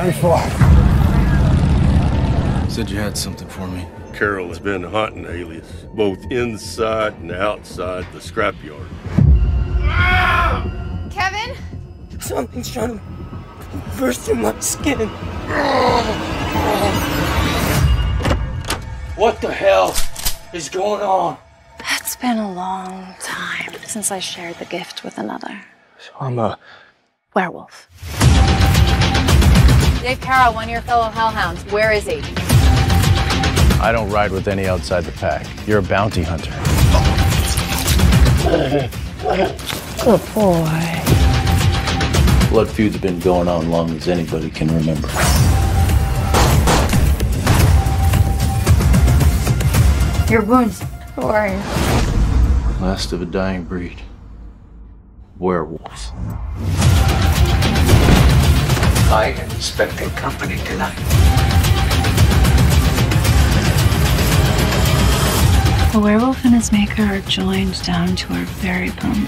gun for? You said you had something for me. Carol has been hunting Alias, both inside and outside the scrapyard. Ah! Kevin? Something's trying to burst through my skin. What the hell is going on? It's been a long time since I shared the gift with another. So I'm a... werewolf. Dave Carroll, one of your fellow Hellhounds. Where is he? I don't ride with any outside the pack. You're a bounty hunter. Good boy. Blood feuds have been going on long as anybody can remember. Your wounds. How are you? Last of a dying breed. Werewolves. I am expecting company tonight. The werewolf and his maker are joined down to our very bone.